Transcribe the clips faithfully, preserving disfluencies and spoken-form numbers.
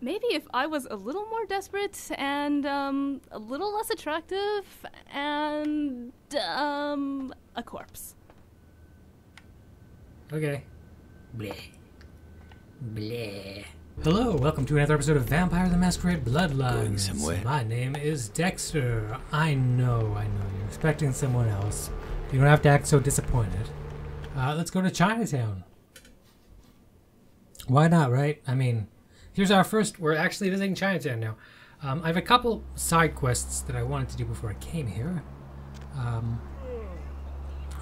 Maybe if I was a little more desperate and um, a little less attractive and um, a corpse. Okay. Bleh. Bleh. Hello, welcome to another episode of Vampire: The Masquerade Bloodlines. My name is Dexter. I know, I know, you're expecting someone else. You don't have to act so disappointed. Uh, let's go to Chinatown. Why not, right? I mean, here's our first, we're actually visiting Chinatown now. Um, I have a couple side quests that I wanted to do before I came here. Um,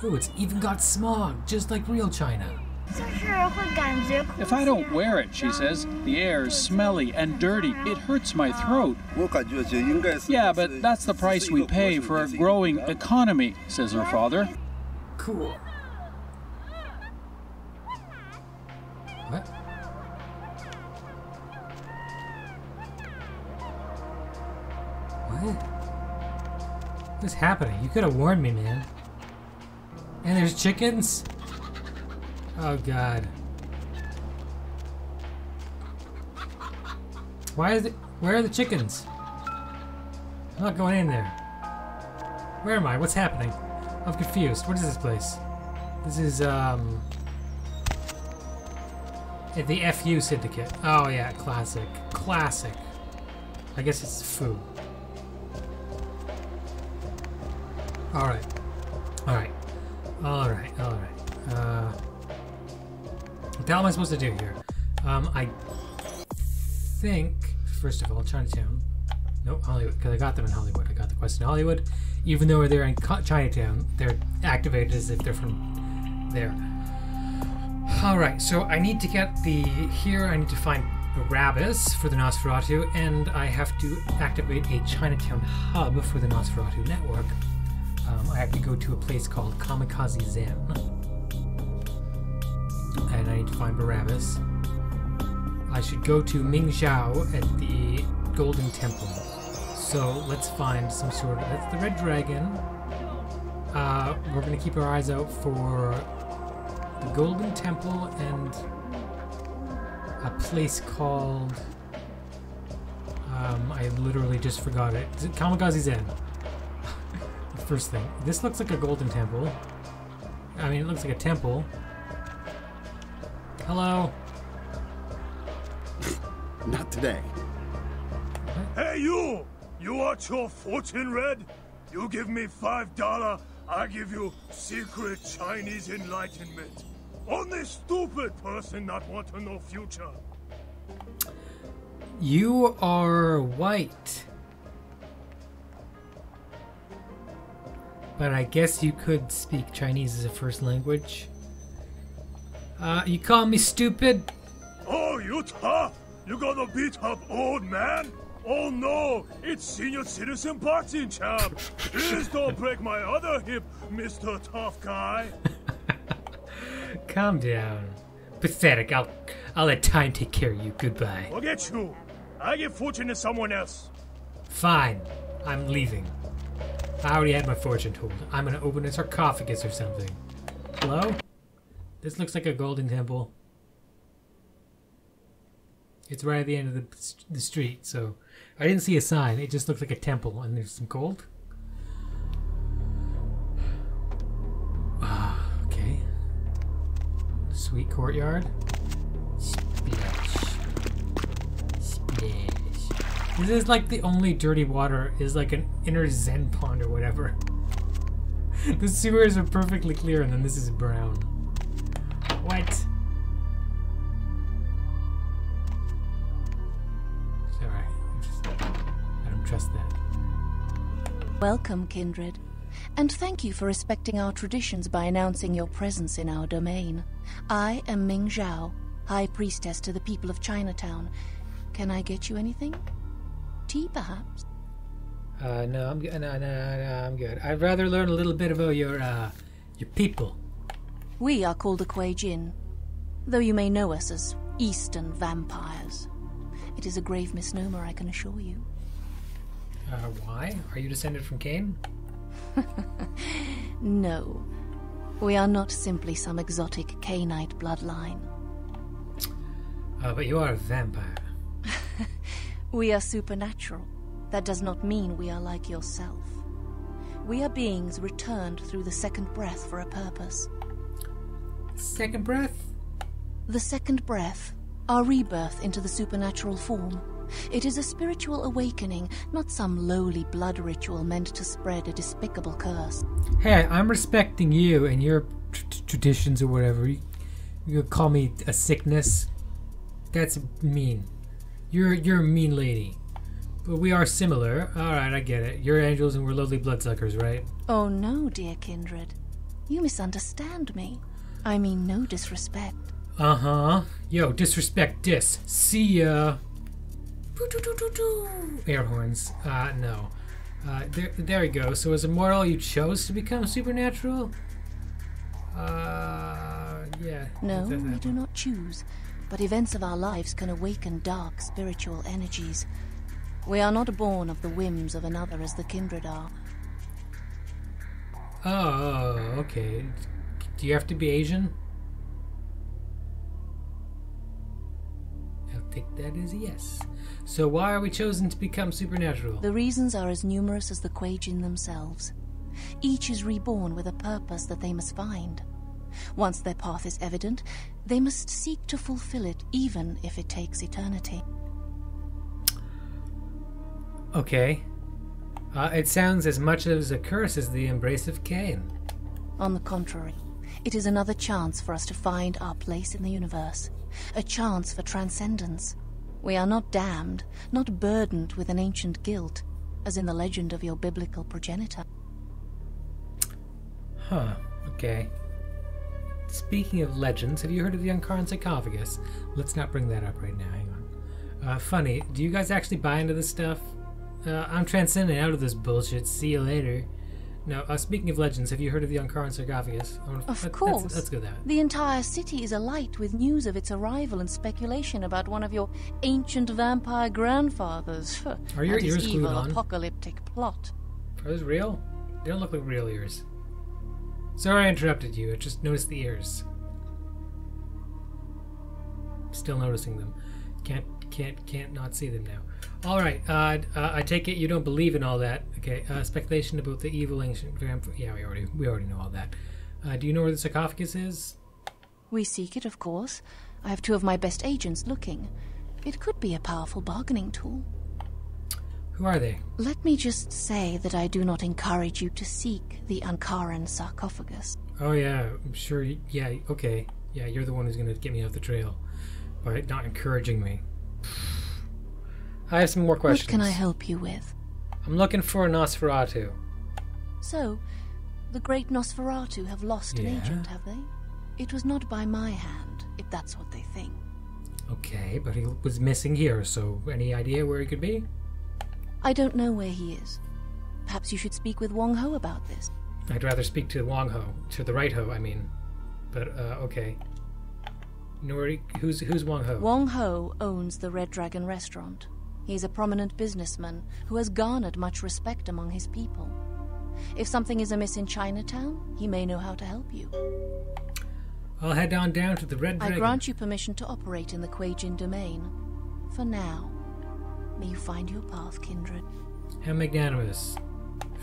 oh, it's even got smog, just like real China. If I don't wear it, she says, the air is smelly and dirty. It hurts my throat. Yeah, but that's the price we pay for a growing economy, says her father. Cool. What? What? What's happening? You could have warned me, man. And there's chickens? Oh god. Why is it? Where are the chickens? I'm not going in there. Where am I? What's happening? I'm confused. What is this place? This is, um... the F U Syndicate. Oh yeah, classic. Classic. I guess it's food. Alright. Alright. Alright, alright. Uh... What the hell am I supposed to do here? Um, I think, first of all, Chinatown. Nope, Hollywood, because I got them in Hollywood. I got the quest in Hollywood. Even though they're in Chinatown, they're activated as if they're from there. Alright, so I need to get the, here I need to find Barabbas for the Nosferatu, and I have to activate a Chinatown hub for the Nosferatu network. Um, I have to go to a place called Kamikaze Zen. And I need to find Barabbas. I should go to Ming Xiao at the Golden Temple. So let's find some sort of... That's the Red Dragon. Uh, we're going to keep our eyes out for the Golden Temple and a place called... Um, I literally just forgot it. Is it Kamikaze Zen? The first thing. This looks like a Golden Temple. I mean, it looks like a temple. Hello. Not today. What? Hey, you! You want your fortune read? You give me five dollar, I give you secret Chinese enlightenment. Only stupid person not want to know future. You are white. But I guess you could speak Chinese as a first language. Uh, you call me stupid? Oh, you tough! You gonna beat up old man? Oh no, it's senior citizen boxing champ! Please don't break my other hip, Mister Tough Guy! Calm down. Pathetic, I'll, I'll let time take care of you, goodbye. Forget you! I give fortune to someone else. Fine, I'm leaving. I already had my fortune told. I'm gonna open a sarcophagus or something. Hello? This looks like a golden temple. It's right at the end of the, st the street, so I didn't see a sign. It just looked like a temple, and there's some gold. Ah, okay. Sweet courtyard. Splash. Splash. This is like the only dirty water is like an inner Zen pond or whatever. The sewers are perfectly clear, and then this is brown. What? Sorry, I don't trust that. Welcome, Kindred, and thank you for respecting our traditions by announcing your presence in our domain. I am Ming Xiao, High Priestess to the people of Chinatown. Can I get you anything? Tea, perhaps? Uh, no, I'm good. No, no, no, no, I'm good. I'd rather learn a little bit about your, uh, your people. We are called the Kuei-jin, though you may know us as Eastern Vampires. It is a grave misnomer, I can assure you. Uh, why? Are you descended from Cain? No. We are not simply some exotic Cainite bloodline. Uh, but you are a vampire. We are supernatural. That does not mean we are like yourself. We are beings returned through the second breath for a purpose. Second breath? The second breath, our rebirth into the supernatural form. It is a spiritual awakening, not some lowly blood ritual meant to spread a despicable curse. Hey, I'm respecting you and your tr traditions or whatever. You, you call me a sickness? That's mean. You're you're a mean lady. But we are similar. Alright, I get it. You're angels and we're lowly bloodsuckers, right? Oh no, dear kindred. You misunderstand me. I mean no disrespect. Uh-huh. Yo, disrespect dis. See ya. Air horns. Uh, no. Uh, there, there we go. So as a mortal, you chose to become supernatural? Uh, yeah. No, we do not choose. But events of our lives can awaken dark spiritual energies. We are not born of the whims of another as the kindred are. Oh, okay. Do you have to be Asian? I think that is a yes. So why are we chosen to become supernatural? The reasons are as numerous as the Kuei-jin themselves. Each is reborn with a purpose that they must find. Once their path is evident, they must seek to fulfill it, even if it takes eternity. Okay. Uh, it sounds as much as a curse as the embrace of Cain. On the contrary, it is another chance for us to find our place in the universe. A chance for transcendence. We are not damned, not burdened with an ancient guilt, as in the legend of your biblical progenitor. Huh, okay. Speaking of legends, have you heard of the Ankaran Sarcophagus? Let's not bring that up right now, hang on. Uh, funny, do you guys actually buy into this stuff? Uh, I'm transcending out of this bullshit, see you later. No, uh, speaking of legends, have you heard of the Ankaran Sarcophagus? Of let, course. Let's, let's go there. The entire city is alight with news of its arrival and speculation about one of your ancient vampire grandfathers. Are your ears glued on? Apocalyptic plot. Are those real? They don't look like real ears. Sorry I interrupted you, I just noticed the ears. Still noticing them. Can't, can't, can't not see them now. Alright, uh, uh, I take it you don't believe in all that. Okay, uh, speculation about the evil ancient vampire. Yeah, we already, we already know all that. Uh, do you know where the sarcophagus is? We seek it, of course. I have two of my best agents looking. It could be a powerful bargaining tool. Who are they? Let me just say that I do not encourage you to seek the Ankaran sarcophagus. Oh yeah, I'm sure, you, yeah, okay. Yeah, you're the one who's gonna get me off the trail. By not encouraging me. I have some more questions. What can I help you with? I'm looking for a Nosferatu. So, the great Nosferatu have lost yeah. an agent, have they? It was not by my hand, if that's what they think. Okay, but he was missing here, so any idea where he could be? I don't know where he is. Perhaps you should speak with Wong Ho about this. I'd rather speak to Wong Ho, to the right Ho, I mean. But, uh, okay. Nori, who's, who's Wong Ho? Wong Ho owns the Red Dragon restaurant. He's a prominent businessman who has garnered much respect among his people. If something is amiss in Chinatown, he may know how to help you. I'll head on down to the Red Dragon. I grant you permission to operate in the Kuei-jin domain. For now. May you find your path, kindred. How magnanimous.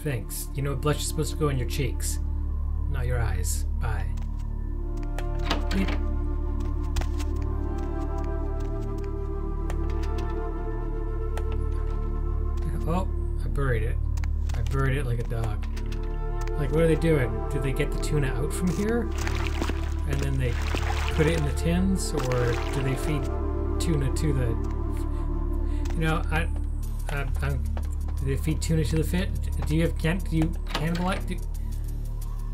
Thanks. You know, blush is supposed to go in your cheeks, not your eyes. Bye. Beep. Oh, I buried it. I buried it like a dog. Like, what are they doing? Do they get the tuna out from here? And then they put it in the tins? Or do they feed tuna to the... You know, I, I, I'm, do they feed tuna to the fish? Do you have can? Do you cannibalize? Do,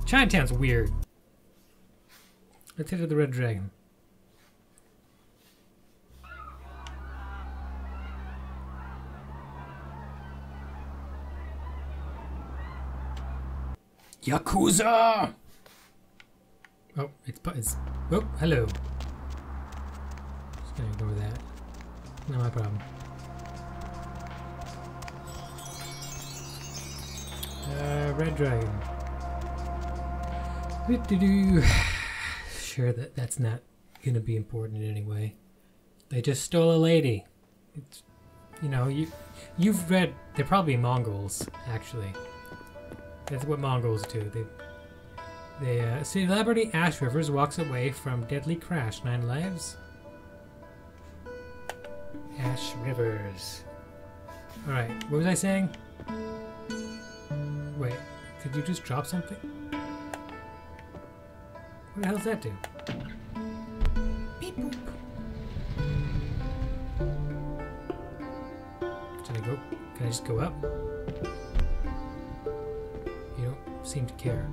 Chinatown's weird. Let's head to the Red Dragon. Yakuza! Oh, it's it's. Oh, hello. Just gonna ignore that. Not my problem. Uh, Red Dragon. Do-do-do. Sure, that that's not gonna be important anyway. They just stole a lady. It's you know, you, you've read, they're probably Mongols, actually. That's what Mongols do. They, they, uh, celebrity Ash Rivers walks away from deadly crash. Nine lives. Ash Rivers. Alright, what was I saying? Wait, did you just drop something? What the hell does that do? Beep boop. Can I go? Can I just go up? You don't seem to care.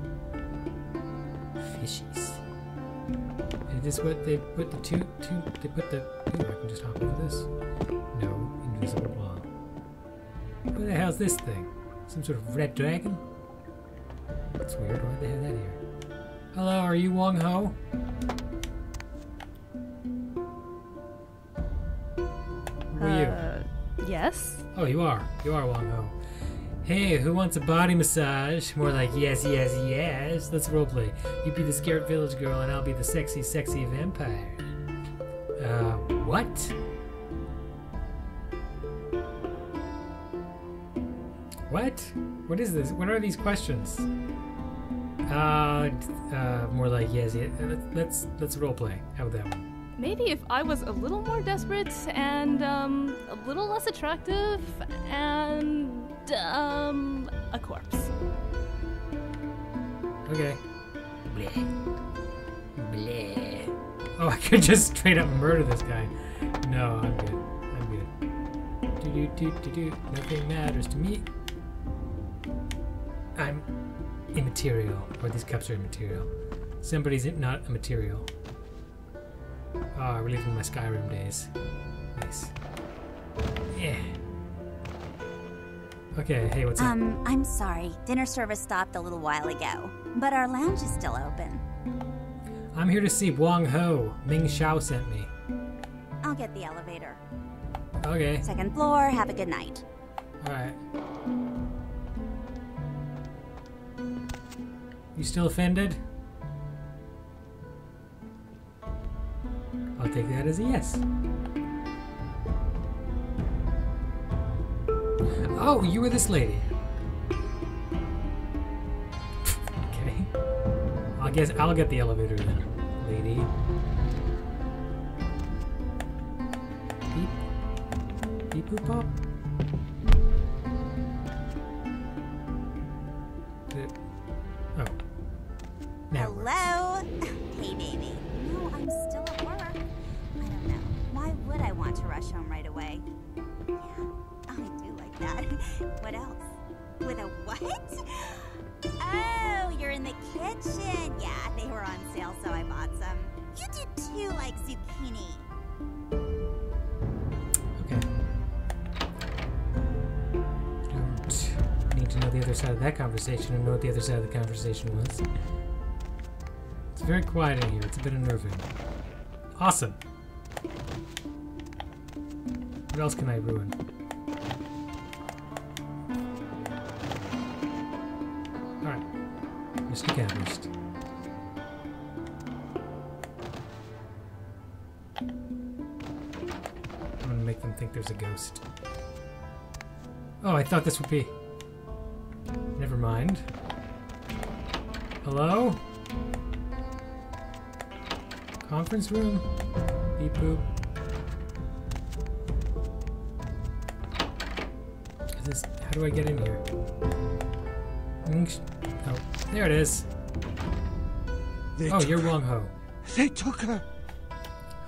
Fishies. Is this what they put the two, two, they put the, ooh, I can just hop over this. No, invisible wall. What the hell's this thing? Some sort of red dragon? That's weird, why they have that here? Hello, are you Wong Ho? Who are uh, you? Yes. Oh, you are. You are Wong Ho. Hey, who wants a body massage? More like yes, yes, yes. Let's roleplay. You be the scared village girl and I'll be the sexy, sexy vampire. Uh, what? What? What is this? What are these questions? Uh, uh, more like yes, yes. Let's let's roleplay. How about that one? Maybe if I was a little more desperate and um a little less attractive and um a corpse. Okay. Bleh. Bleh. Oh, I could just straight up murder this guy. No, I'm good. I'm good. Do do do do do. Nothing matters to me. I'm immaterial, or these cups are immaterial. Somebody's not a material. Ah, oh, we're leaving my Skyrim days. Nice. Yeah. Okay, hey, what's um, up? Um, I'm sorry. Dinner service stopped a little while ago, but our lounge is still open. I'm here to see Wong Ho. Ming Xiao sent me. I'll get the elevator. Okay. Second floor, have a good night. Alright. You still offended? I'll take that as a yes. Oh, you were this lady. Okay. I guess I'll get the elevator then, lady. Beep. Beep boop pop. Hello? Hey, baby. No, I'm still at work. I don't know. Why would I want to rush home right away? Yeah, I do like that. What else? With a what? Oh, you're in the kitchen. Yeah, they were on sale, so I bought some. You did too, like zucchini. Okay. Don't need to know the other side of that conversation and know what the other side of the conversation was. It's very quiet in here. It's a bit unnerving. Awesome. What else can I ruin? Alright. Mister Cabbist. I'm gonna make them think there's a ghost. Oh, I thought this would be... Never mind. Hello? Conference room? Beep boop. Is this, how do I get in here? Oh, there it is. They oh, you're Wong Ho. They took her.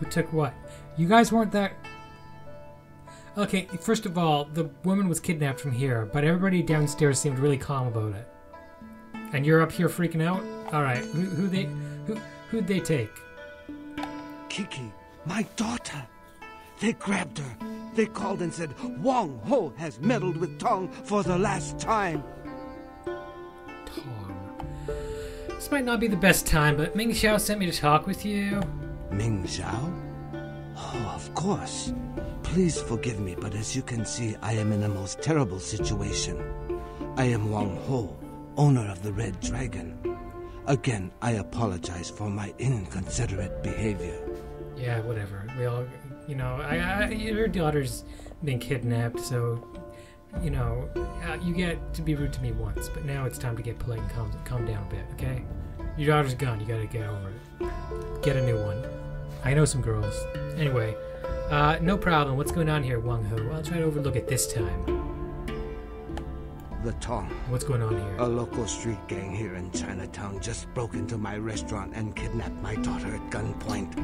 Who took what? You guys weren't there. Okay, first of all, the woman was kidnapped from here, but everybody downstairs seemed really calm about it. And you're up here freaking out? Alright, who, who they, who, who'd they take? Kiki, my daughter. They grabbed her. They called and said, Wong Ho has meddled with Tong for the last time. Tong. This might not be the best time, but Ming Xiao sent me to talk with you. Ming Xiao? Oh, of course. Please forgive me, but as you can see, I am in a most terrible situation. I am Wong Ho, owner of the Red Dragon. Again, I apologize for my inconsiderate behavior. Yeah, whatever. We all, you know, I, I, your daughter's been kidnapped, so, you know, uh, you get to be rude to me once, but now it's time to get polite and calm, calm down a bit, okay? Your daughter's gone, you gotta get over it. Get a new one. I know some girls. Anyway, uh, no problem. What's going on here, Wong Ho? I'll try to overlook it this time. The Tong. What's going on here? A local street gang here in Chinatown just broke into my restaurant and kidnapped my daughter at gunpoint.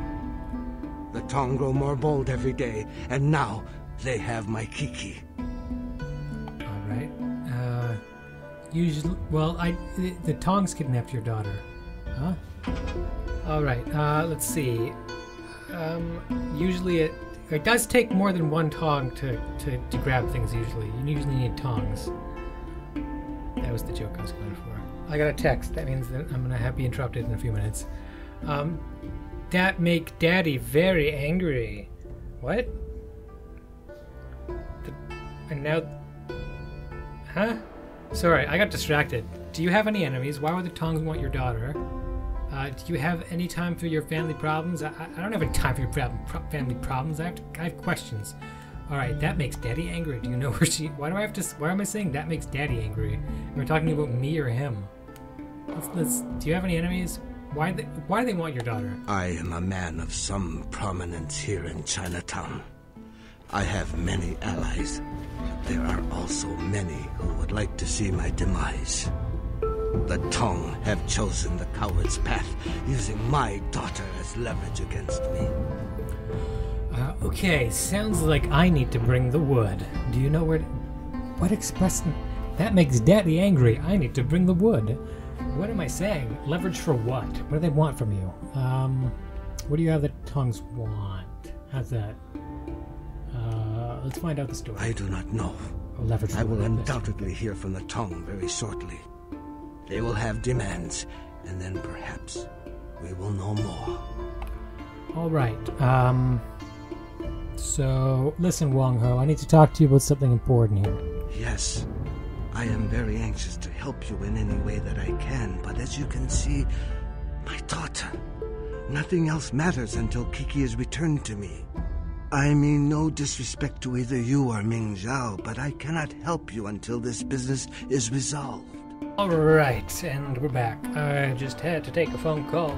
The Tong grow more bold every day, and now they have my Kiki. Alright. Uh, usually, well, I, the, the Tongs kidnapped your daughter. Huh? Alright, uh, let's see. Um, usually it, it does take more than one Tong to, to, to grab things, usually. You usually need Tongs. That was the joke I was going for. I got a text. That means that I'm going to have to be interrupted in a few minutes. Um, that make Daddy very angry. What? The, and now... Huh? Sorry, I got distracted. Do you have any enemies? Why would the Tongs want your daughter? Uh, do you have any time for your family problems? I, I don't have any time for your problem, pro family problems. I have, to, I have questions. Alright, that makes Daddy angry. Do you know where she... Why do I have to... Why am I saying that makes Daddy angry? Am I talking about me or him? Let's... let's do you have any enemies? Why they, why do they want your daughter? I am a man of some prominence here in Chinatown. I have many allies. There are also many who would like to see my demise. The Tong have chosen the coward's path, using my daughter as leverage against me. Uh, okay, sounds like I need to bring the wood. Do you know where to... What express... That makes Daddy angry. I need to bring the wood. What am I saying? Leverage for what? What do they want from you? Um, what do you have that Tongs want? How's that? Uh, let's find out the story. I do not know. Oh, leverage for I will undoubtedly this. hear from the Tong very shortly. They will have demands, and then perhaps we will know more. Alright, um... so, listen, Wong Ho, I need to talk to you about something important here. Yes, I am very anxious to help you in any way that I can, but as you can see, my daughter, nothing else matters until Kiki is returned to me. I mean no disrespect to either you or Ming Xiao, but I cannot help you until this business is resolved. Alright, and we're back. I just had to take a phone call.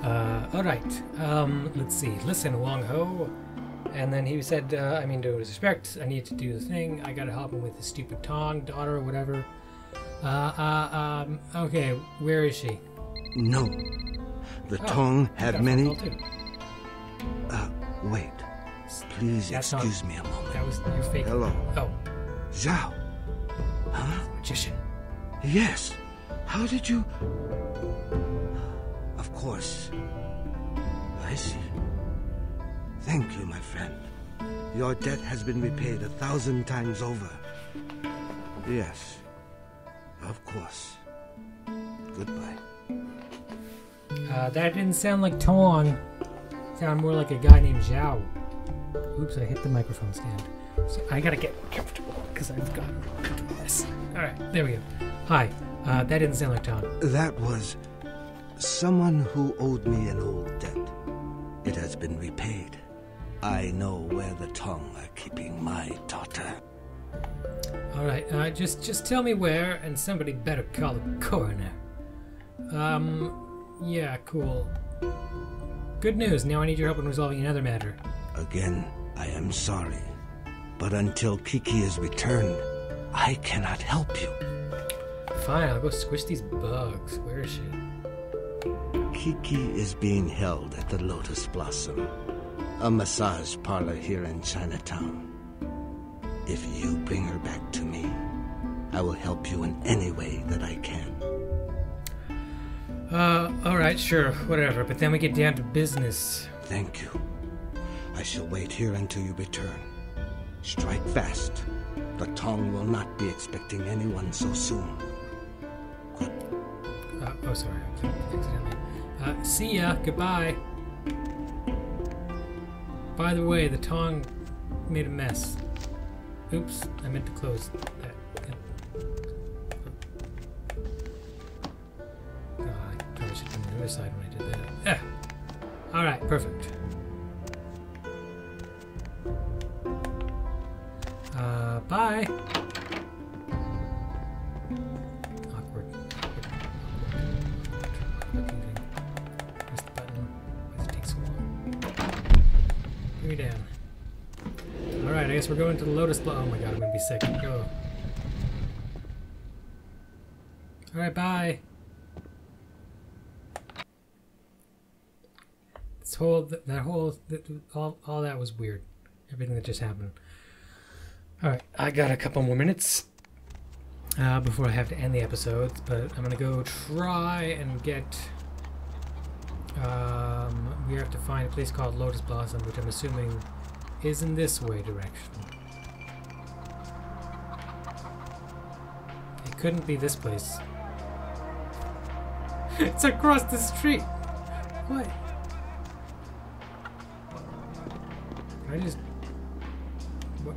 Uh, alright, um, let's see. Listen, Wong Ho. And then he said, uh, I mean, to respect, I need to do the thing. I gotta help him with his stupid Tong, daughter, or whatever. Uh, uh, um, okay, where is she? No. The oh, Tong have many... Uh, wait. Please That's excuse not... me a moment. That was your fake... Hello. Oh. Zhao. Huh? Magician. Yes. How did you... Of course. I see. Thank you, my friend. Your debt has been repaid a thousand times over. Yes, of course. Goodbye. Uh, that didn't sound like Tong. Sound more like a guy named Zhao. Oops, I hit the microphone stand. So I gotta get comfortable, because I've got to do this. Alright, there we go. Hi, uh, that didn't sound like Tong. That was someone who owed me an old debt. It has been repaid. I know where the Tong are keeping my daughter. Alright, uh, just just tell me where, and somebody better call the coroner. Um, yeah, cool. Good news, now I need your help in resolving another matter. Again, I am sorry. But until Kiki is returned, I cannot help you. Fine, I'll go squish these bugs. Where is she? Kiki is being held at the Lotus Blossom, a massage parlor here in Chinatown. If you bring her back to me, I will help you in any way that I can. Uh, alright, sure, whatever, but then we get down to business. Thank you. I shall wait here until you return. Strike fast. The Tong will not be expecting anyone so soon. Good. Uh, oh, sorry, accidentally. Uh, see ya, goodbye. By the way, the Tong made a mess. Oops, I meant to close that. Oh, I probably should have done the other side when I did that. Eh. Alright, perfect. Bye. Awkward. Press the button. This takes a while. Bring me down. All right, I guess we're going to the Lotus Blossom. Oh my god, I'm gonna be sick. Go. All right, bye. This whole, that whole, all, all that was weird. Everything that just happened. Alright, I got a couple more minutes uh, before I have to end the episode, but I'm gonna go try and get... Um, we have to find a place called Lotus Blossom, which I'm assuming is in this way direction. It couldn't be this place. It's across the street! What? I just... What?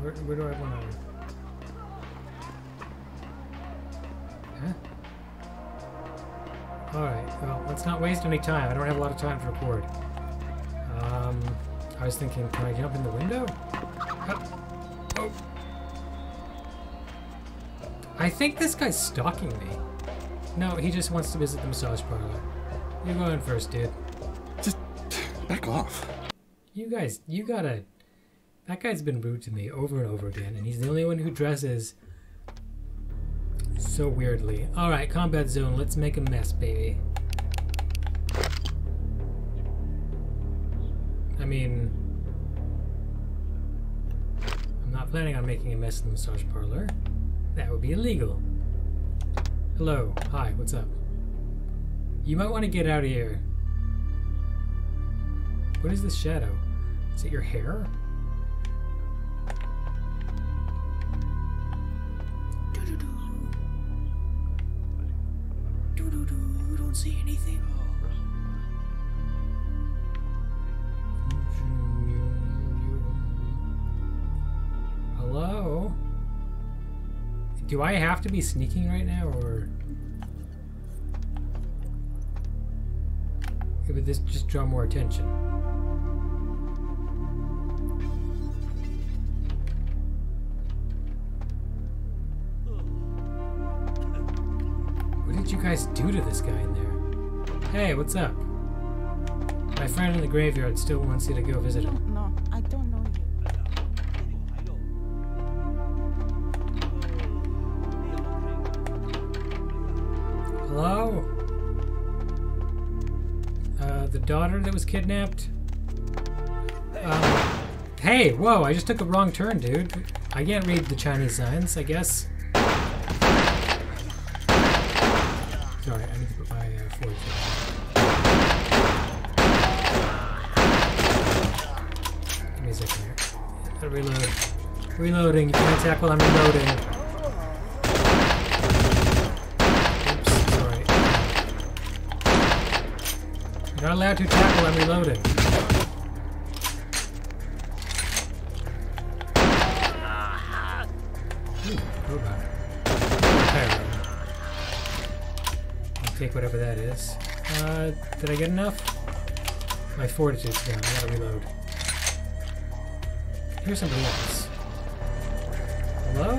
Where, where do I want to go? Huh? Alright, well, let's not waste any time. I don't have a lot of time to record. Um, I was thinking, can I jump in the window? Oh. Oh. I think this guy's stalking me. No, he just wants to visit the massage parlor. You go in first, dude. Back off. You guys, you gotta... That guy's been rude to me over and over again, and he's the only one who dresses so weirdly. Alright, combat zone. Let's make a mess, baby. I mean... I'm not planning on making a mess in the massage parlor. That would be illegal. Hello. Hi, what's up? You might want to get out of here. What is this shadow? Is it your hair? Do-do-do. Don't see anything. Hello? Do I have to be sneaking right now, or... Would this just draw more attention? What did you guys do to this guy in there? Hey, what's up? My friend in the graveyard still wants you to go visit him. No, I don't know you. Hello? Uh, the daughter that was kidnapped? Um, hey, whoa, I just took a wrong turn, dude. I can't read the Chinese signs, I guess. Sorry, I need to put my uh, forge down. Give me a second here. Gotta reload. Reloading. You can't attack while I'm reloading. Oops, sorry. You're not allowed to attack while I'm reloading. Ooh, robot. Okay. Take whatever that is. Uh, did I get enough? My fortitude's down. I gotta reload. Here's somebody else. Hello?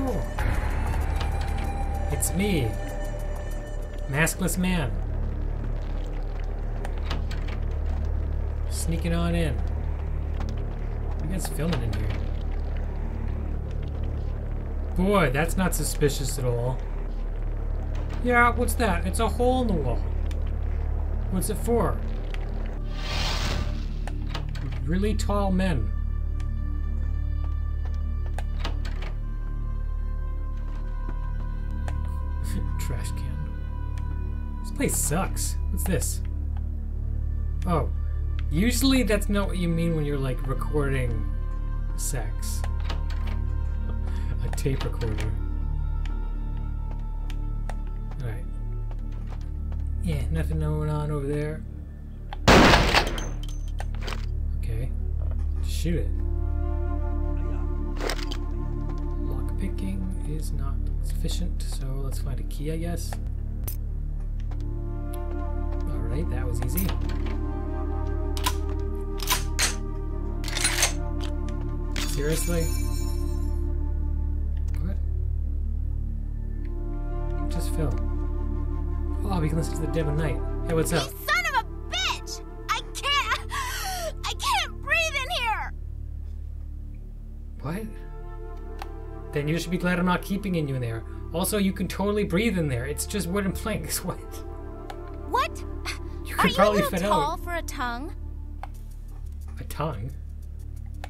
It's me. Maskless man. Sneaking on in. What are you guys filming in here? Boy, that's not suspicious at all. Yeah, what's that? It's a hole in the wall. What's it for? Really tall men. Trash can. This place sucks. What's this? Oh. Usually that's not what you mean when you're like recording sex. A tape recorder. Yeah, nothing going on over there. Okay. Shoot it. Lock picking is not sufficient, so let's find a key, I guess. Alright, that was easy. Seriously? What? Just film. Oh, we can listen to the dim of night. Hey, what's up? What? Then you should be glad I'm not keeping in you in there. Also, you can totally breathe in there. It's just wooden planks. What? What? You could Are probably you a fit tall out. for a tongue? A tongue?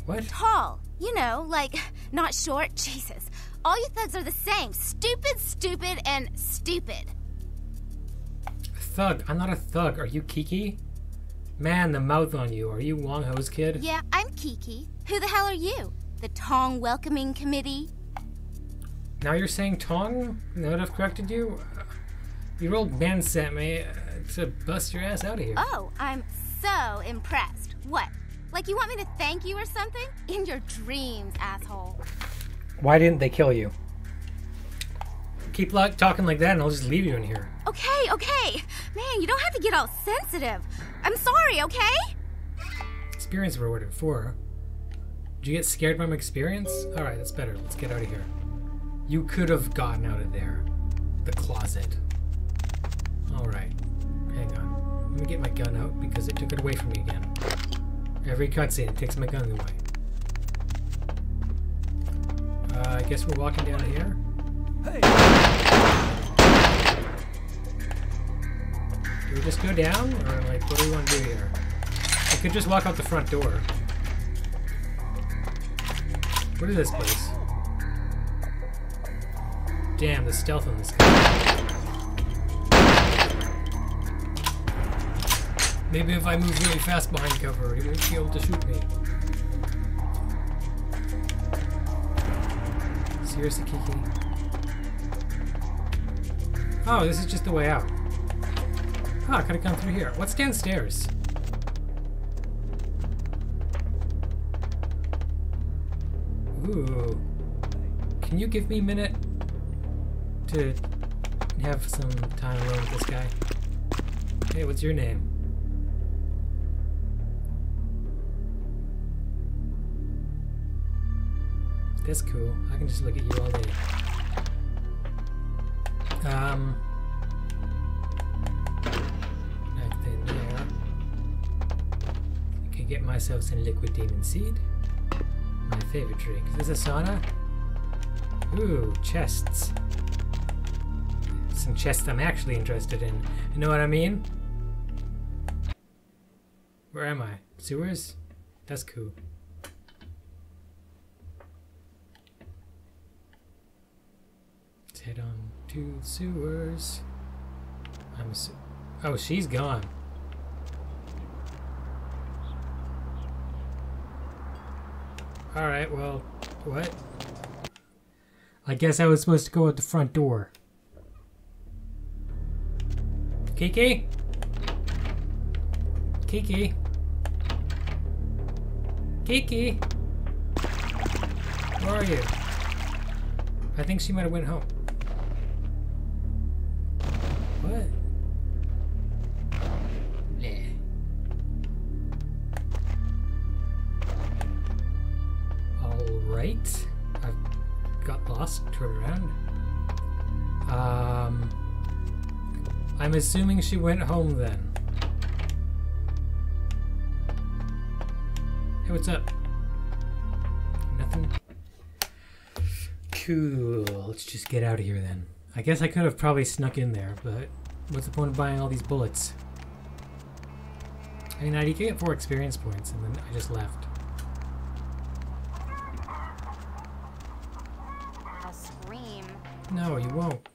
What? Tall. You know, like, not short. Jesus. All you thugs are the same. Stupid, stupid, and stupid. A thug? I'm not a thug. Are you Kiki? Man, the mouth on you. Are you Wong Ho's kid? Yeah, I'm Kiki. Who the hell are you? The Tong Welcoming Committee. Now you're saying Tong? Now that I've corrected you? Uh, your old man sent me uh, to bust your ass out of here. Oh, I'm so impressed. What? Like you want me to thank you or something? In your dreams, asshole. Why didn't they kill you? Keep like, talking like that and I'll just leave you in here. Okay, okay. Man, you don't have to get all sensitive. I'm sorry, okay? Experience rewarded for. Did you get scared by my experience? Alright, that's better. Let's get out of here. You could have gotten out of there. The closet. Alright. Hang on. Let me get my gun out because it took it away from me again. Every cutscene, it takes my gun away. Uh, I guess we're walking down here. Hey! Do we just go down? Or, like, what do we want to do here? I could just walk out the front door. What is this place? Damn, the stealth on this guy. Maybe if I move really fast behind cover, he won't be able to shoot me. Seriously, Kiki? Oh, this is just the way out. Ah, I could have come through here. What's downstairs? Ooh. Can you give me a minute to have some time alone with this guy? Hey, what's your name? That's cool. I can just look at you all day. Um. Back then, yeah. I can get myself some liquid demon seed. My favorite drink. Is this a sauna? Ooh, chests. Some chests I'm actually interested in. You know what I mean? Where am I? Sewers? That's cool. Let's head on to the sewers. I'm se- Oh, she's gone. Alright, well, what? I guess I was supposed to go out the front door. Kiki? Kiki? Kiki? Where are you? I think she might have went home. What? Right, I've got lost, turned around. Um, I'm assuming she went home then. Hey, what's up? Nothing? Cool, let's just get out of here then. I guess I could have probably snuck in there, but what's the point of buying all these bullets? I mean, I did get four experience points and then I just left. No, you won't.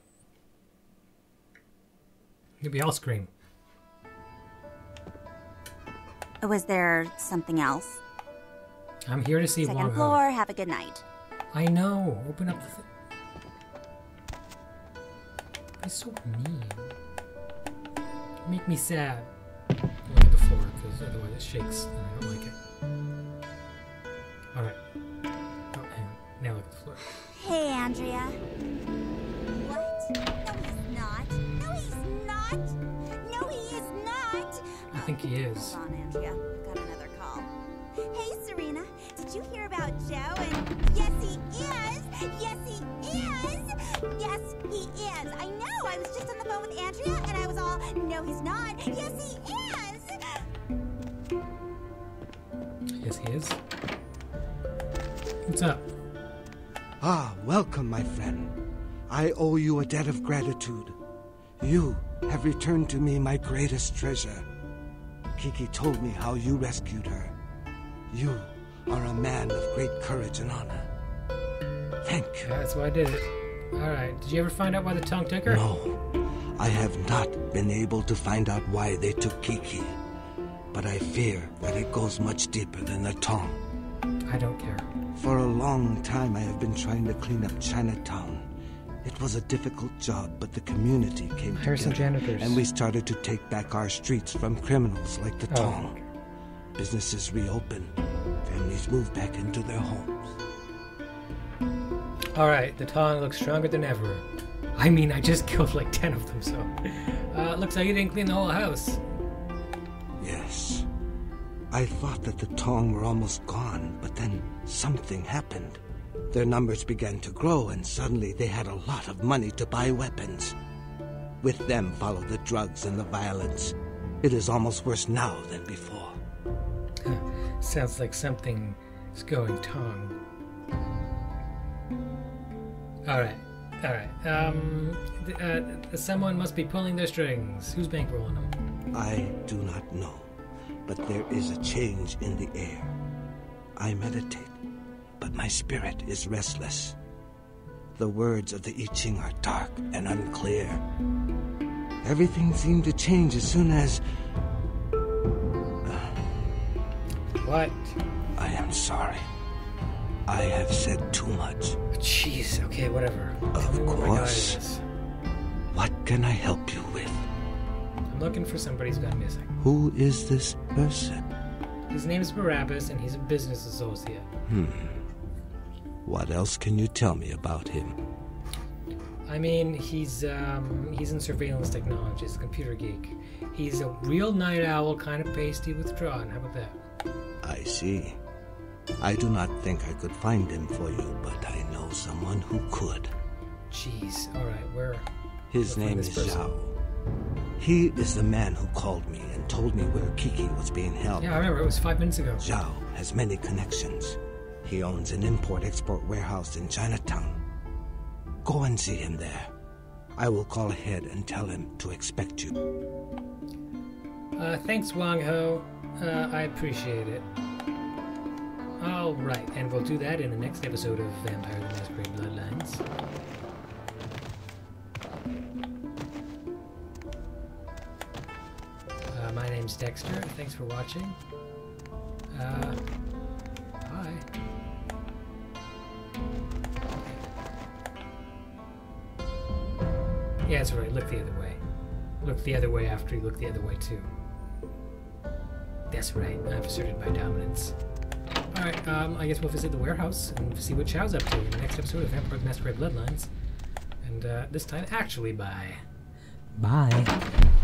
Maybe I'll scream. Was there something else? I'm here to see Wong Ho. Second floor, have a good night. I know. Open up the thing. That's so mean. Make me sad. Look at the floor, because otherwise it shakes and I don't like it. Alright. Oh, hang on. Now look at the floor. Hey, Andrea. I think he is. Hold on, Andrea. I've got another call. Hey, Serena. Did you hear about Zhao and I was just on the phone with Andrea, and I was all, no, he's not. Yes, he is. Yes, he is. What's up? Ah, welcome, my friend. I owe you a debt of gratitude. You have returned to me my greatest treasure. Kiki told me how you rescued her. You are a man of great courage and honor. Thank you. That's why I did it. Alright, did you ever find out why the tongue took her? No, I have not been able to find out why they took Kiki. But I fear that it goes much deeper than the tongue. I don't care. For a long time I have been trying to clean up Chinatown. It was a difficult job, but the community came Here's together, some janitors. And we started to take back our streets from criminals like the oh. Tong. Businesses reopen, families move back into their homes. Alright, the Tong looks stronger than ever. I mean, I just killed like ten of them, so... Uh, looks like you didn't clean the whole house. Yes. I thought that the Tong were almost gone, but then something happened. Their numbers began to grow, and suddenly they had a lot of money to buy weapons. With them followed the drugs and the violence. It is almost worse now than before. Sounds like something is going Tong. Alright, alright. Um, uh, someone must be pulling their strings. Who's bankrolling them? I do not know, but there is a change in the air. I meditate, but my spirit is restless. The words of the I Ching are dark and unclear. Everything seemed to change as soon as... What? I am sorry. I have said too much. Jeez, okay, whatever. Of course. What can I help you with? I'm looking for somebody who's gone missing. Who is this person? His name is Barabbas, and he's a business associate. Hmm. What else can you tell me about him? I mean, he's, um, he's in surveillance technology. He's a computer geek. He's a real night owl, kind of pasty, withdrawn. How about that? I see. I do not think I could find him for you, but I know someone who could. Jeez, alright, where? His name is Zhao. He is the man who called me and told me where Kiki was being held. Yeah, I remember, it was five minutes ago. Zhao has many connections. He owns an import-export warehouse in Chinatown. Go and see him there. I will call ahead and tell him to expect you. Uh, thanks, Wong Ho. Uh, I appreciate it. All right, and we'll do that in the next episode of Vampire: The Masquerade Bloodlines. Uh, my name's Dexter. Thanks for watching. Uh, bye. Yeah, that's right. Look the other way. Look the other way after you look the other way too. That's right. I've asserted my dominance. Alright, um, I guess we'll visit the warehouse and see what Zhao's up to in the next episode of Vampire: The Masquerade Bloodlines. And uh, this time, actually, bye. Bye.